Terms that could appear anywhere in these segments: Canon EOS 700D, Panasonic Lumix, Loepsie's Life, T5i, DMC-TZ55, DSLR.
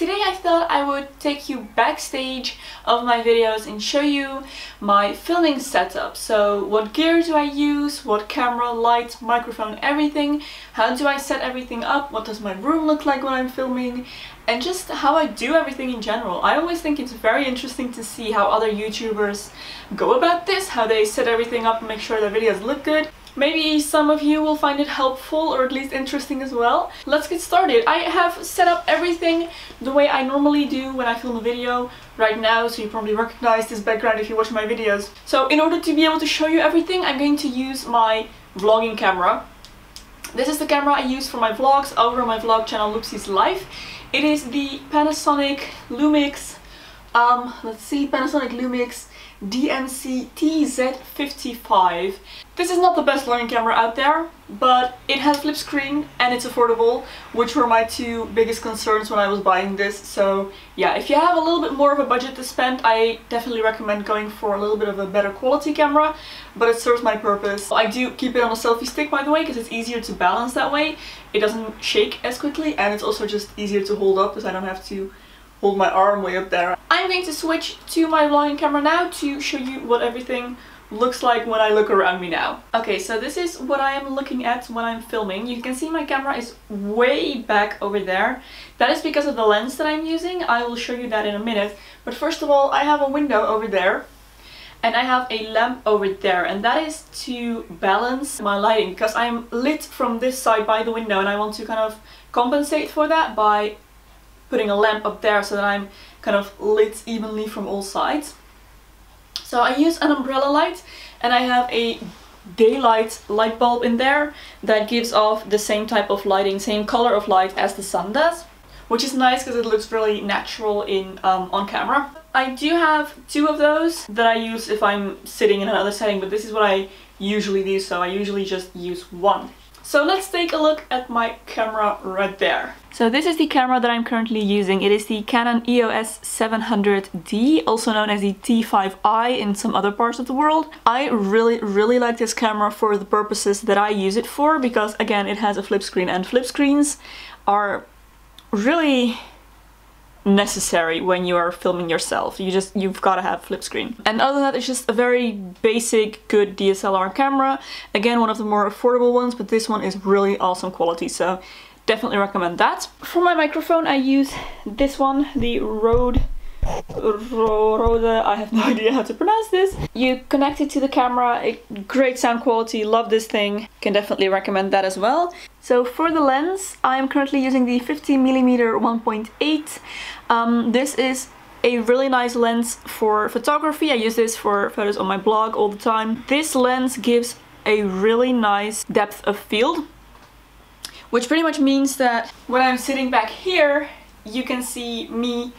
Today I thought I would take you backstage of my videos and show you my filming setup. So what gear do I use, what camera, lights, microphone, everything, how do I set everything up, what does my room look like when I'm filming, and just how I do everything in general. I always think it's very interesting to see how other YouTubers go about this, how they set everything up and make sure their videos look good. Maybe some of you will find it helpful or at least interesting as well. Let's get started. I have set up everything the way I normally do when I film a video right now, so you probably recognize this background if you watch my videos. So in order to be able to show you everything, I'm going to use my vlogging camera. This is the camera I use for my vlogs over on my vlog channel Loepsie's Life. It is the Panasonic Lumix, Panasonic Lumix DMC-TZ55. This is not the best vlogging camera out there, but it has flip screen and it's affordable, which were my two biggest concerns when I was buying this. So yeah, if you have a little bit more of a budget to spend, I definitely recommend going for a little bit of a better quality camera, but it serves my purpose. I do keep it on a selfie stick, by the way, because it's easier to balance that way. It doesn't shake as quickly, and it's also just easier to hold up because I don't have to hold my arm way up there. I'm going to switch to my vlogging camera now to show you what everything looks like when I look around me now. Okay, so this is what I am looking at when I'm filming. You can see my camera is way back over there. That is because of the lens that I'm using. I will show you that in a minute. But first of all, I have a window over there and I have a lamp over there, and that is to balance my lighting because I'm lit from this side by the window and I want to kind of compensate for that by putting a lamp up there so that I'm kind of lit evenly from all sides. So I use an umbrella light and I have a daylight light bulb in there that gives off the same type of lighting, same color of light as the sun does, which is nice because it looks really natural in on camera. I do have two of those that I use if I'm sitting in another setting, but this is what I usually do, so I usually just use one. So let's take a look at my camera right there. So this is the camera that I'm currently using. It is the Canon EOS 700D, also known as the T5i in some other parts of the world. I really like this camera for the purposes that I use it for, because again, it has a flip screen, and flip screens are really necessary when you are filming yourself. You've got to have flip screen. And other than that, it's just a very basic good DSLR camera. Again, one of the more affordable ones, but this one is really awesome quality, so definitely recommend that. For my microphone, I use this one, the Rode, I have no idea how to pronounce this. You connect it to the camera, great sound quality, love this thing. Can definitely recommend that as well. So for the lens, I'm currently using the 50mm 1.8. This is a really nice lens for photography. I use this for photos on my blog all the time. This lens gives a really nice depth of field, which pretty much means that when I'm sitting back here, you can see me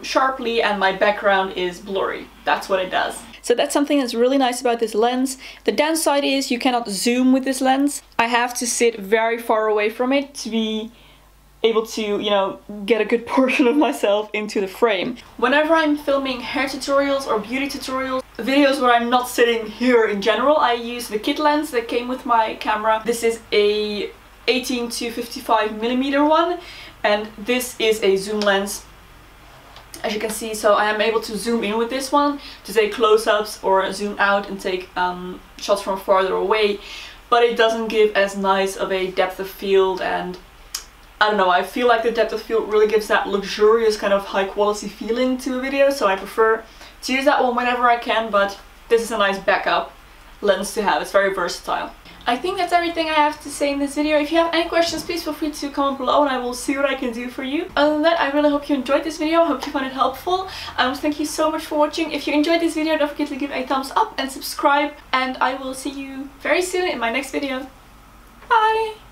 sharply and my background is blurry. That's what it does. So that's something that's really nice about this lens. The downside is you cannot zoom with this lens. I have to sit very far away from it to be able to, you know, get a good portion of myself into the frame. Whenever I'm filming hair tutorials or beauty tutorials, videos where I'm not sitting here in general, I use the kit lens that came with my camera. This is a 18-55mm one, and this is a zoom lens, as you can see. So I am able to zoom in with this one to take close-ups or zoom out and take shots from farther away, but it doesn't give as nice of a depth of field, and I don't know, I feel like the depth of field really gives that luxurious kind of high quality feeling to a video, so I prefer to use that one whenever I can, but this is a nice backup lens to have. It's very versatile. I think that's everything I have to say in this video. If you have any questions, please feel free to comment below and I will see what I can do for you. Other than that, I really hope you enjoyed this video. I hope you found it helpful. Thank you so much for watching. If you enjoyed this video, don't forget to give a thumbs up and subscribe. And I will see you very soon in my next video. Bye!